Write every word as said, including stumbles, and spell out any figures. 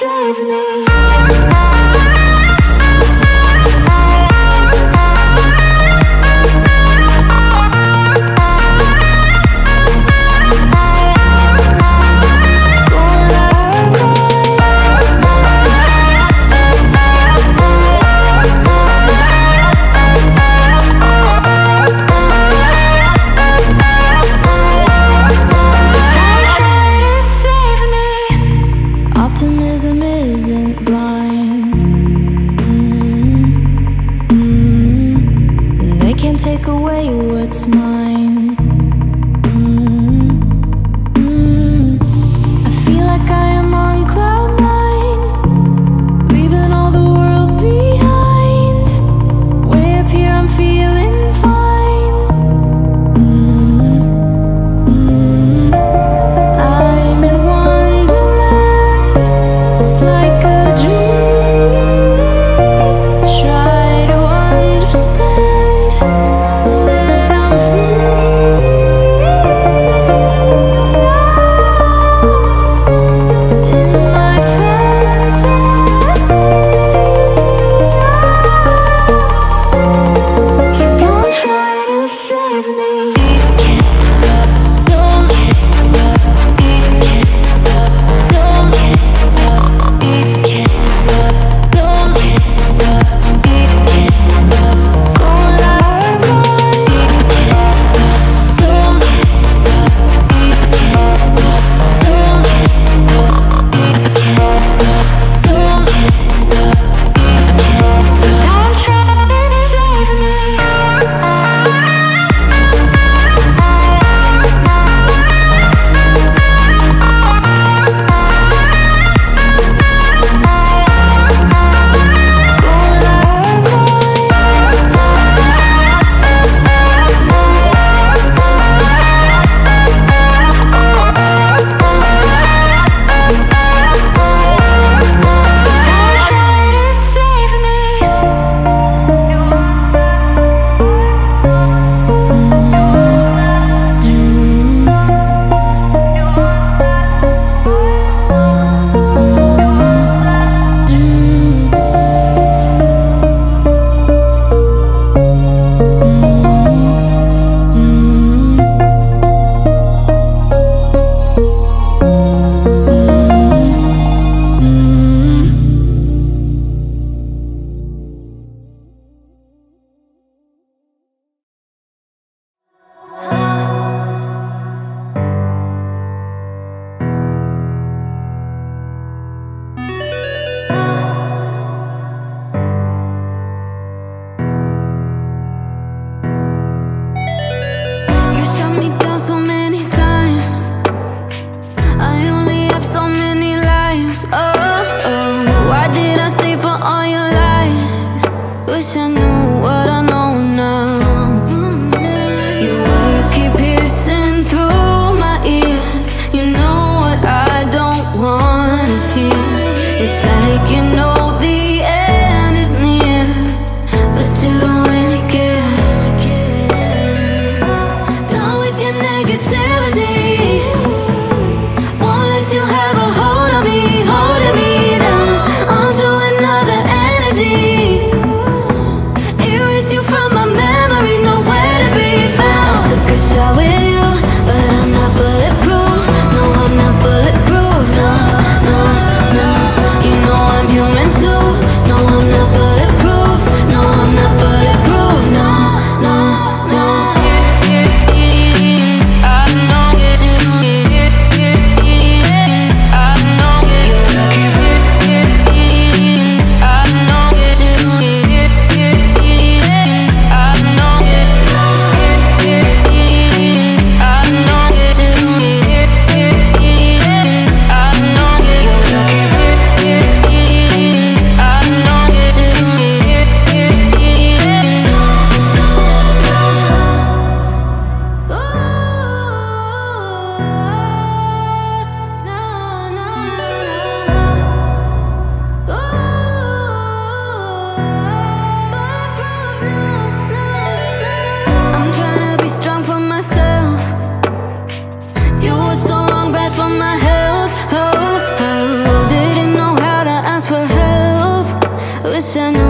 save me. Optimism isn't blind. and